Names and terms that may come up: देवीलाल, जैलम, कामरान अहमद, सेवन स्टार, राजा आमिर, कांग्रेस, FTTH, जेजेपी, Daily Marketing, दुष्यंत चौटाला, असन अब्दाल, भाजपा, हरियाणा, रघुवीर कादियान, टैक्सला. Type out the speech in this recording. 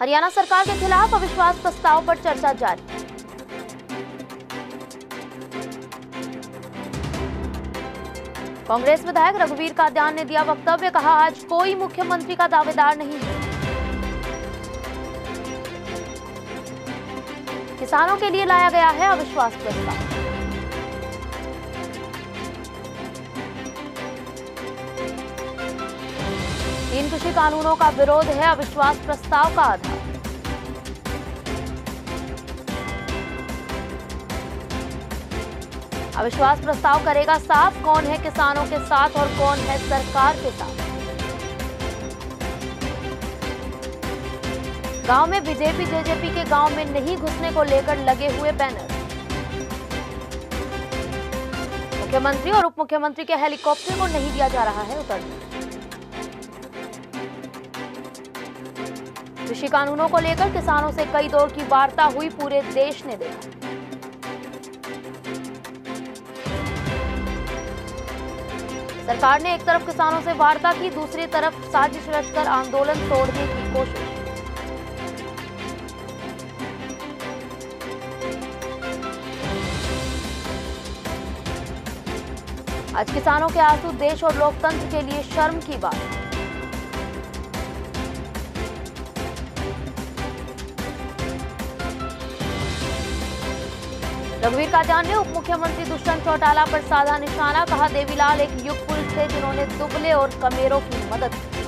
हरियाणा सरकार के खिलाफ अविश्वास प्रस्ताव पर चर्चा जारी। कांग्रेस विधायक रघुवीर कादियान ने दिया वक्तव्य, कहा आज कोई मुख्यमंत्री का दावेदार नहीं है। किसानों के लिए लाया गया है अविश्वास प्रस्ताव। 3 कृषि कानूनों का विरोध है अविश्वास प्रस्ताव का आधार। अविश्वास प्रस्ताव करेगा साफ कौन है किसानों के साथ और कौन है सरकार के साथ। गांव में बीजेपी जेजेपी के गांव में नहीं घुसने को लेकर लगे हुए बैनर। मुख्यमंत्री और उप मुख्यमंत्री के हेलीकॉप्टर को नहीं दिया जा रहा है उतरने। कृषि कानूनों को लेकर किसानों से कई दौर की वार्ता हुई, पूरे देश ने देखा। सरकार ने एक तरफ किसानों से वार्ता की, दूसरी तरफ साजिश रचकर आंदोलन तोड़ने की कोशिश। आज किसानों के आंसू देश और लोकतंत्र के लिए शर्म की बात। रघुवीर कादियान ने उप मुख्यमंत्री दुष्यंत चौटाला पर साधा निशाना, कहा देवीलाल एक युग पुरुष थे जिन्होंने दुबले और कमेरों की मदद की।